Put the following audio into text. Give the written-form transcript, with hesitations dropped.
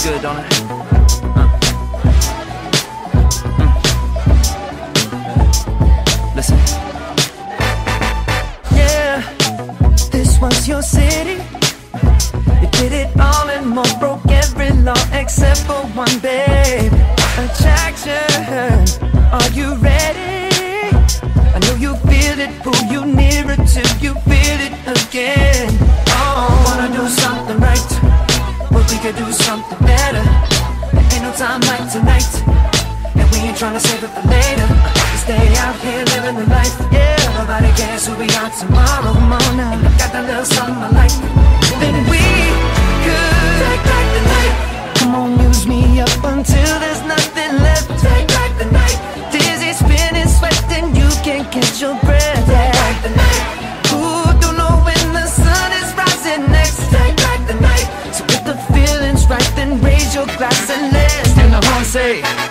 Good, don't it? Listen. Yeah, this was your city. You did it all and more, broke every law except for one, babe. Attraction, are you ready? I know you feel it, pull you nearer till you feel it again. Oh, wanna do something right, but we could do something better. There ain't no time like tonight, and we ain't tryna save it for later. Stay out here living the life, yeah. Nobody cares who we are tomorrow. Come on now, and I got that little something I like. Then we could take back the night. Come on, use me up until there's nothing left. Take back the night. Dizzy, spinning, sweating, you can't catch your breath. Take back the night. Who don't know when the sun is rising next? Take back the night. So get the feelings right, then raise your glass and let's. And I wanna say